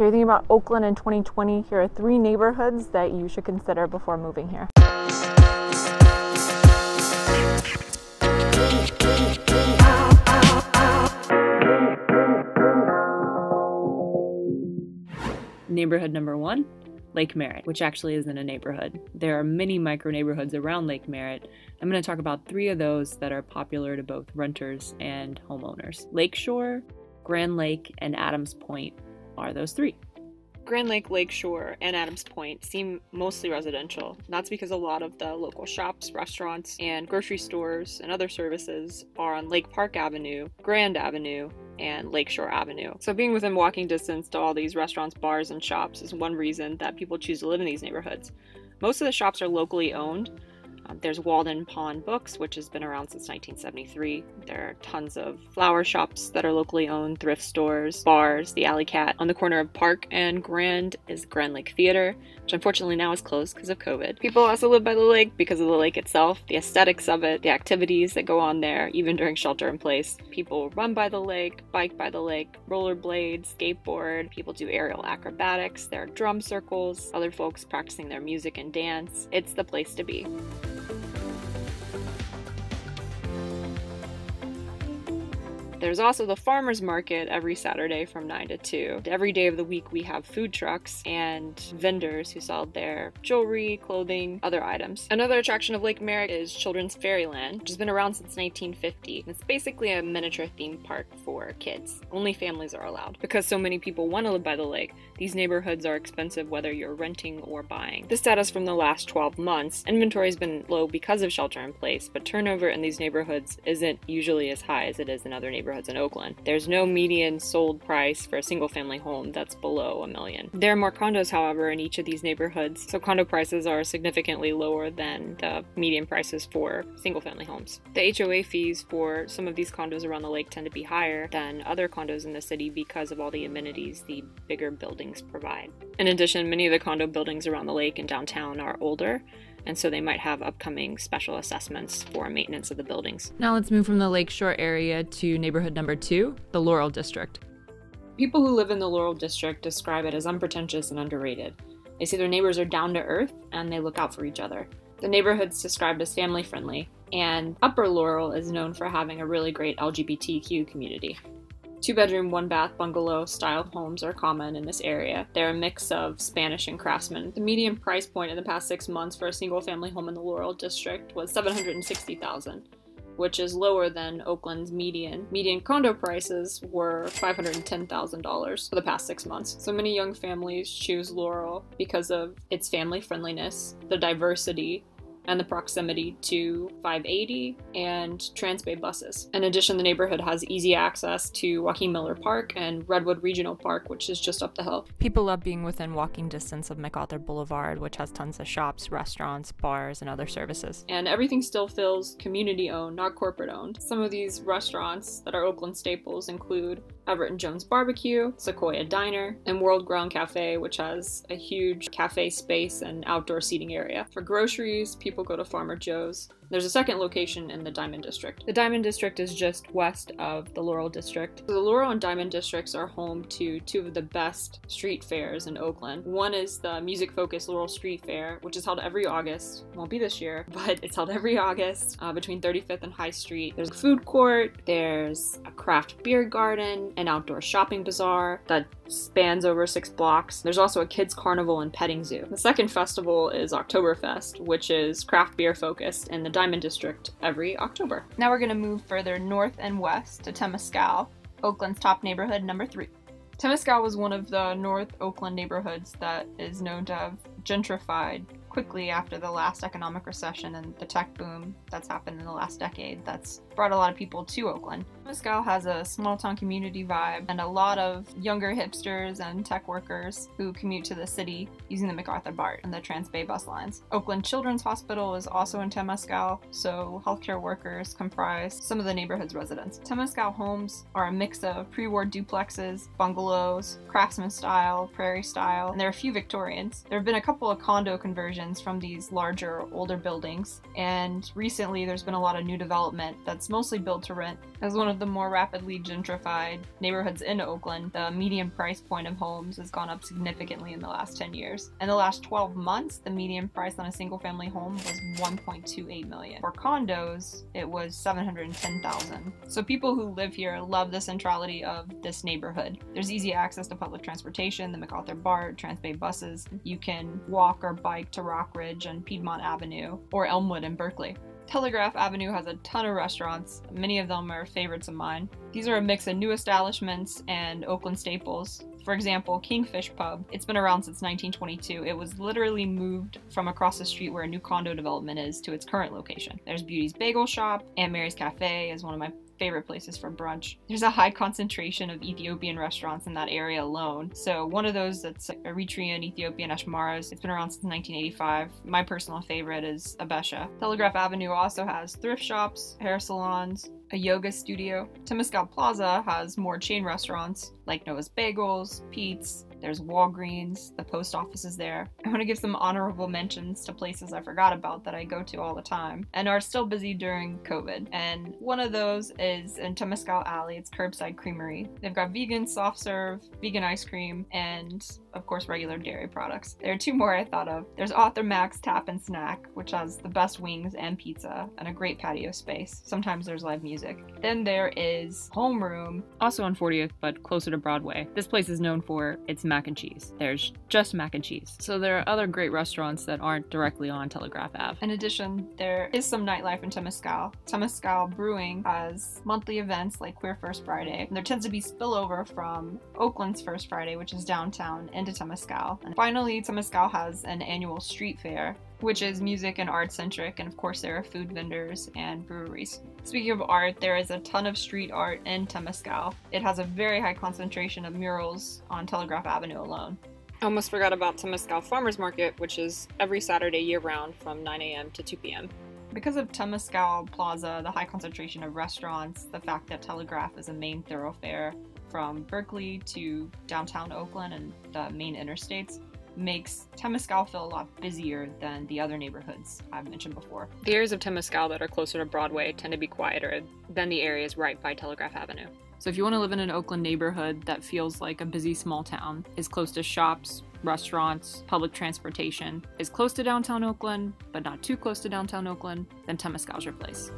So you're thinking about Oakland in 2020, here are 3 neighborhoods that you should consider before moving here. Neighborhood number 1, Lake Merritt, which actually isn't a neighborhood. There are many micro neighborhoods around Lake Merritt. I'm going to talk about 3 of those that are popular to both renters and homeowners. Lakeshore, Grand Lake, and Adams Point are those 3. Grand Lake, Lakeshore, and Adams Point seem mostly residential. That's because a lot of the local shops, restaurants, and grocery stores and other services are on Lake Park Avenue, Grand Avenue, and Lakeshore Avenue. So being within walking distance to all these restaurants, bars, and shops is one reason that people choose to live in these neighborhoods. Most of the shops are locally owned. There's Walden Pond Books, which has been around since 1973. There are tons of flower shops that are locally owned, thrift stores, bars, the Alley Cat. On the corner of Park and Grand is Grand Lake Theater, which unfortunately now is closed because of COVID. People also live by the lake because of the lake itself, the aesthetics of it, the activities that go on there, even during shelter in place. People run by the lake, bike by the lake, rollerblade, skateboard. People do aerial acrobatics. There are drum circles, other folks practicing their music and dance. It's the place to be. There's also the farmer's market every Saturday from 9 to 2. Every day of the week we have food trucks and vendors who sell their jewelry, clothing, other items. Another attraction of Lake Merritt is Children's Fairyland, which has been around since 1950. It's basically a miniature theme park for kids. Only families are allowed. Because so many people want to live by the lake, these neighborhoods are expensive whether you're renting or buying. This data is from the last 12 months. Inventory has been low because of shelter in place, but turnover in these neighborhoods isn't usually as high as it is in other neighborhoods in Oakland. There's no median sold price for a single-family home that's below $1 million. There are more condos, however, in each of these neighborhoods, so condo prices are significantly lower than the median prices for single-family homes. The HOA fees for some of these condos around the lake tend to be higher than other condos in the city because of all the amenities the bigger buildings provide. In addition, many of the condo buildings around the lake and downtown are older, and so they might have upcoming special assessments for maintenance of the buildings. Now let's move from the Lakeshore area to neighborhood number 2, the Laurel District. People who live in the Laurel District describe it as unpretentious and underrated. They say their neighbors are down to earth and they look out for each other. The neighborhood's described as family friendly, and Upper Laurel is known for having a really great LGBTQ community. 2-bedroom, 1-bath, bungalow-style homes are common in this area. They're a mix of Spanish and craftsman. The median price point in the past 6 months for a single-family home in the Laurel District was $760,000, which is lower than Oakland's median. Median condo prices were $510,000 for the past 6 months. So many young families choose Laurel because of its family friendliness, the diversity, and the proximity to 580 and Transbay buses. In addition, the neighborhood has easy access to Joaquin Miller Park and Redwood Regional Park, which is just up the hill. People love being within walking distance of MacArthur Boulevard, which has tons of shops, restaurants, bars, and other services. And everything still feels community-owned, not corporate-owned. Some of these restaurants that are Oakland staples include Everett and Jones Barbecue, Sequoia Diner, and World Grown Cafe, which has a huge cafe space and outdoor seating area. For groceries, people go to Farmer Joe's. There's a second location in the Diamond District. The Diamond District is just west of the Laurel District. The Laurel and Diamond Districts are home to 2 of the best street fairs in Oakland. One is the music-focused Laurel Street Fair, which is held every August. Won't be this year, but it's held every August between 35th and High Street. There's a food court, there's a craft beer garden, an outdoor shopping bazaar that spans over 6 blocks. There's also a kids carnival and petting zoo. The second festival is Oktoberfest, which is craft beer focused in the Diamond District every October. Now we're going to move further north and west to Temescal, Oakland's top neighborhood number 3. Temescal was one of the North Oakland neighborhoods that is known to have gentrified quickly after the last economic recession and the tech boom that's happened in the last decade that's brought a lot of people to Oakland. Temescal has a small town community vibe and a lot of younger hipsters and tech workers who commute to the city using the MacArthur BART and the Transbay bus lines. Oakland Children's Hospital is also in Temescal, so healthcare workers comprise some of the neighborhood's residents. Temescal homes are a mix of pre-war duplexes, bungalows, craftsman style, prairie style, and there are a few Victorians. There have been a couple of condo conversions from these larger, older buildings, and recently there's been a lot of new development that's mostly built to rent. As one of the more rapidly gentrified neighborhoods in Oakland, the median price point of homes has gone up significantly in the last 10 years. In the last 12 months, the median price on a single-family home was $1.28 million. For condos, it was $710,000. So people who live here love the centrality of this neighborhood. There's easy access to public transportation, the MacArthur BART, Transbay buses. You can walk or bike to Rockridge and Piedmont Avenue or Elmwood in Berkeley. Telegraph Avenue has a ton of restaurants. Many of them are favorites of mine. These are a mix of new establishments and Oakland staples. For example, Kingfish Pub. It's been around since 1922. It was literally moved from across the street where a new condo development is to its current location. There's Beauty's Bagel Shop, and Mary's Cafe is one of my favorite places for brunch. There's a high concentration of Ethiopian restaurants in that area alone. So one of those that's Eritrean, Ethiopian, Ashmaras. It's been around since 1985. My personal favorite is Abesha. Telegraph Avenue also has thrift shops, hair salons, a yoga studio. Temescal Plaza has more chain restaurants like Noah's Bagels, Pete's, there's Walgreens, the post office is there. I want to give some honorable mentions to places I forgot about that I go to all the time and are still busy during COVID. And one of those is in Temescal Alley, it's Curbside Creamery. They've got vegan soft serve, vegan ice cream, and of course regular dairy products. There are two more I thought of. There's Arthur Max Tap and Snack, which has the best wings and pizza and a great patio space. Sometimes there's live music. Then there is Homeroom, also on 40th but closer to Broadway. This place is known for its mac and cheese. There's just mac and cheese. So there are other great restaurants that aren't directly on Telegraph Ave. In addition, there is some nightlife in Temescal. Temescal Brewing has monthly events like Queer First Friday, and there tends to be spillover from Oakland's First Friday, which is downtown, into Temescal. And finally, Temescal has an annual street fair, which is music and art centric, and of course there are food vendors and breweries. Speaking of art, there is a ton of street art in Temescal. It has a very high concentration of murals on Telegraph Avenue alone. I almost forgot about Temescal Farmers Market, which is every Saturday year-round from 9 a.m. to 2 p.m. Because of Temescal Plaza, the high concentration of restaurants, the fact that Telegraph is a main thoroughfare from Berkeley to downtown Oakland and the main interstates, makes Temescal feel a lot busier than the other neighborhoods I've mentioned before. The areas of Temescal that are closer to Broadway tend to be quieter than the areas right by Telegraph Avenue. So if you want to live in an Oakland neighborhood that feels like a busy small town, is close to shops, restaurants, public transportation, is close to downtown Oakland, but not too close to downtown Oakland, then Temescal's your place.